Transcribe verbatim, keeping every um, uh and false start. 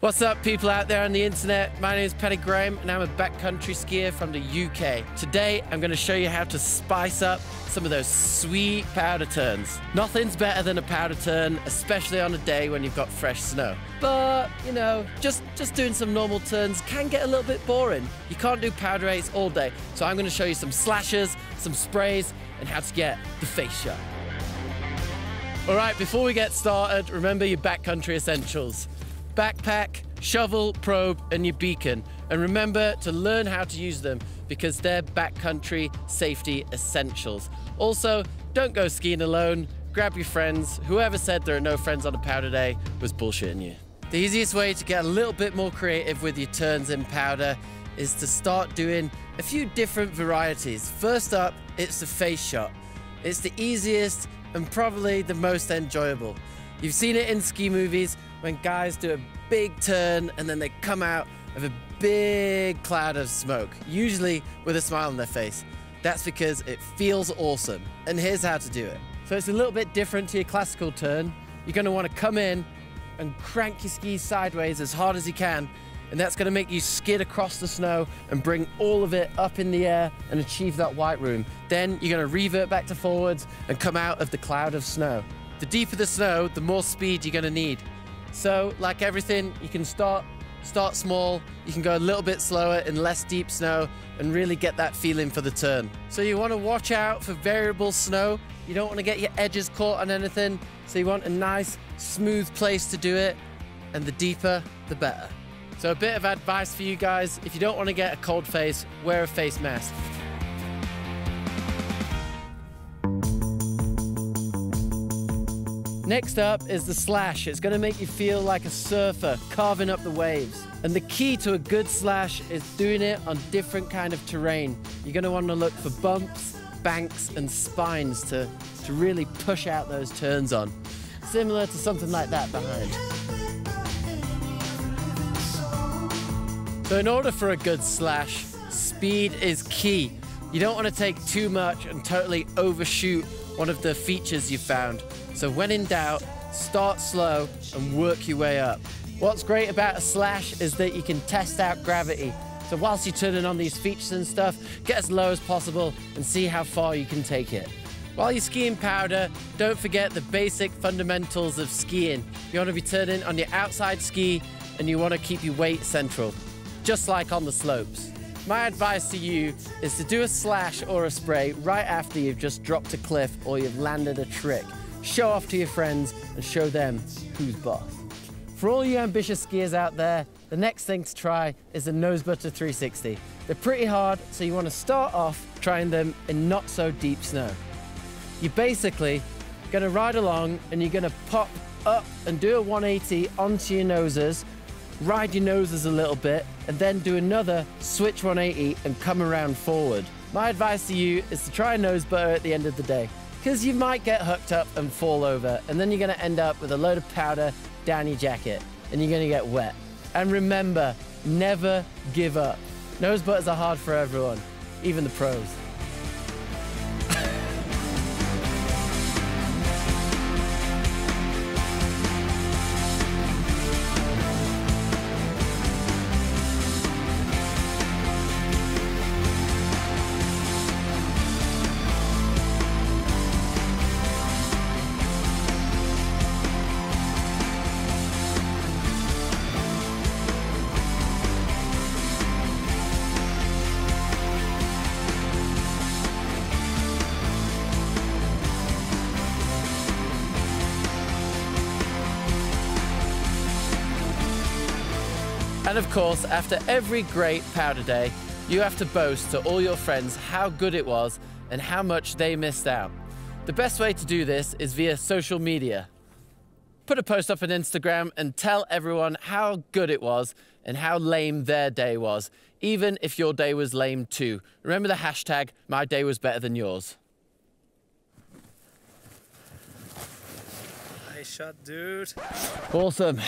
What's up, people out there on the internet? My name is Paddy Graham and I'm a backcountry skier from the U K. Today I'm going to show you how to spice up some of those sweet powder turns. Nothing's better than a powder turn, especially on a day when you've got fresh snow. But, you know, just, just doing some normal turns can get a little bit boring. You can't do powder eights all day, so I'm going to show you some slashes, some sprays, and how to get the face shot. Alright, before we get started, remember your backcountry essentials. Backpack, shovel, probe, and your beacon. And remember to learn how to use them because they're backcountry safety essentials. Also, don't go skiing alone. Grab your friends. Whoever said there are no friends on a powder day was bullshitting you. The easiest way to get a little bit more creative with your turns in powder is to start doing a few different varieties. First up, it's the face shot. It's the easiest and probably the most enjoyable. You've seen it in ski movies when guys do a big turn and then they come out of a big cloud of smoke, usually with a smile on their face. That's because it feels awesome. And here's how to do it. So it's a little bit different to your classical turn. You're gonna wanna come in and crank your skis sideways as hard as you can, and that's gonna make you skid across the snow and bring all of it up in the air and achieve that white room. Then you're gonna revert back to forwards and come out of the cloud of snow. The deeper the snow, the more speed you're gonna need. So, like everything, you can start, start small, you can go a little bit slower in less deep snow and really get that feeling for the turn. So you want to watch out for variable snow. You don't want to get your edges caught on anything, so you want a nice, smooth place to do it, and the deeper, the better. So a bit of advice for you guys, if you don't want to get a cold face, wear a face mask. Next up is the slash. It's gonna make you feel like a surfer carving up the waves. And the key to a good slash is doing it on different kind of terrain. You're gonna wanna look for bumps, banks, and spines to, to really push out those turns on. Similar to something like that behind. So in order for a good slash, speed is key. You don't wanna take too much and totally overshoot one of the features you found. So when in doubt, start slow and work your way up. What's great about a slash is that you can test out gravity. So whilst you're turning on these features and stuff, get as low as possible and see how far you can take it. While you're skiing powder, don't forget the basic fundamentals of skiing. You want to be turning on your outside ski and you want to keep your weight central, just like on the slopes. My advice to you is to do a slash or a spray right after you've just dropped a cliff or you've landed a trick. Show off to your friends and show them who's boss. For all you ambitious skiers out there, the next thing to try is the nose butter three sixty. They're pretty hard, so you want to start off trying them in not so deep snow. You're basically going to ride along and you're going to pop up and do a one eighty onto your noses, ride your noses a little bit, and then do another switch one eighty and come around forward. My advice to you is to try a nose butter at the end of the day, because you might get hooked up and fall over, and then you're gonna end up with a load of powder down your jacket, and you're gonna get wet. And remember, never give up. Nose butters are hard for everyone, even the pros. And of course, after every great powder day, you have to boast to all your friends how good it was and how much they missed out. The best way to do this is via social media. Put a post up on Instagram and tell everyone how good it was and how lame their day was, even if your day was lame too. Remember the hashtag, my day was better than yours. Nice shot, dude. Awesome.